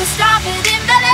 to stop it in the